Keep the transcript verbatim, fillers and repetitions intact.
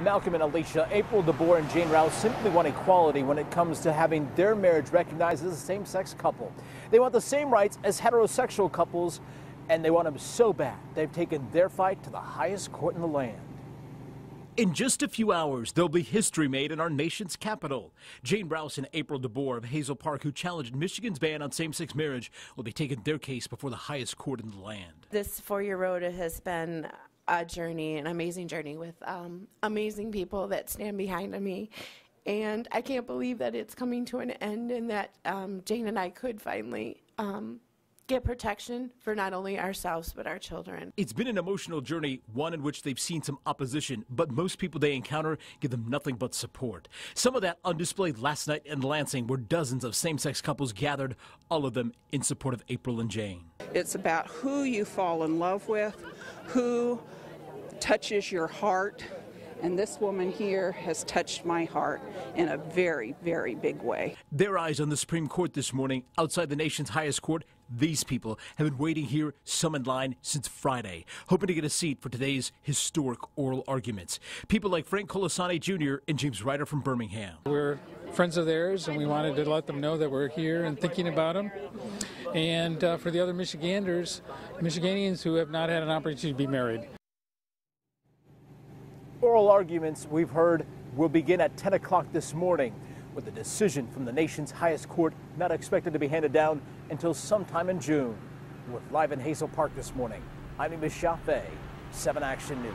Malcolm and Alicia, April DeBoer and Jayne Rowse simply want equality when it comes to having their marriage recognized as a same-sex couple. They want the same rights as heterosexual couples, and they want them so bad they've taken their fight to the highest court in the land. In just a few hours, there'll be history made in our nation's capital. Jayne Rowse and April DeBoer of Hazel Park, who challenged Michigan's ban on same-sex marriage, will be taking their case before the highest court in the land. This four-year-old has been a journey, an amazing journey with um, amazing people that stand behind me. And I can't believe that it's coming to an end and that um, Jayne and I could finally um, get protection for not only ourselves but our children. It's been an emotional journey, one in which they've seen some opposition, but most people they encounter give them nothing but support. Some of that on display last night in Lansing, where dozens of same-sex couples gathered, all of them in support of April and Jayne. It's about who you fall in love with, who touches your heart, and this woman here has touched my heart in a very, very big way. Their eyes on the Supreme Court this morning, outside the nation's highest court. These people have been waiting here, some in line, since Friday, hoping to get a seat for today's historic oral arguments. People like Frank Colasani Junior and James Ryder from Birmingham. We're friends of theirs, and we wanted to let them know that we're here and thinking about them. And uh, for the other Michiganders, Michiganians who have not had an opportunity to be married. Oral arguments, we've heard, will begin at ten o'clock this morning, with a decision from the nation's highest court not expected to be handed down until sometime in June. We're live in Hazel Park this morning. I'm Amy Mishafe, seven Action News.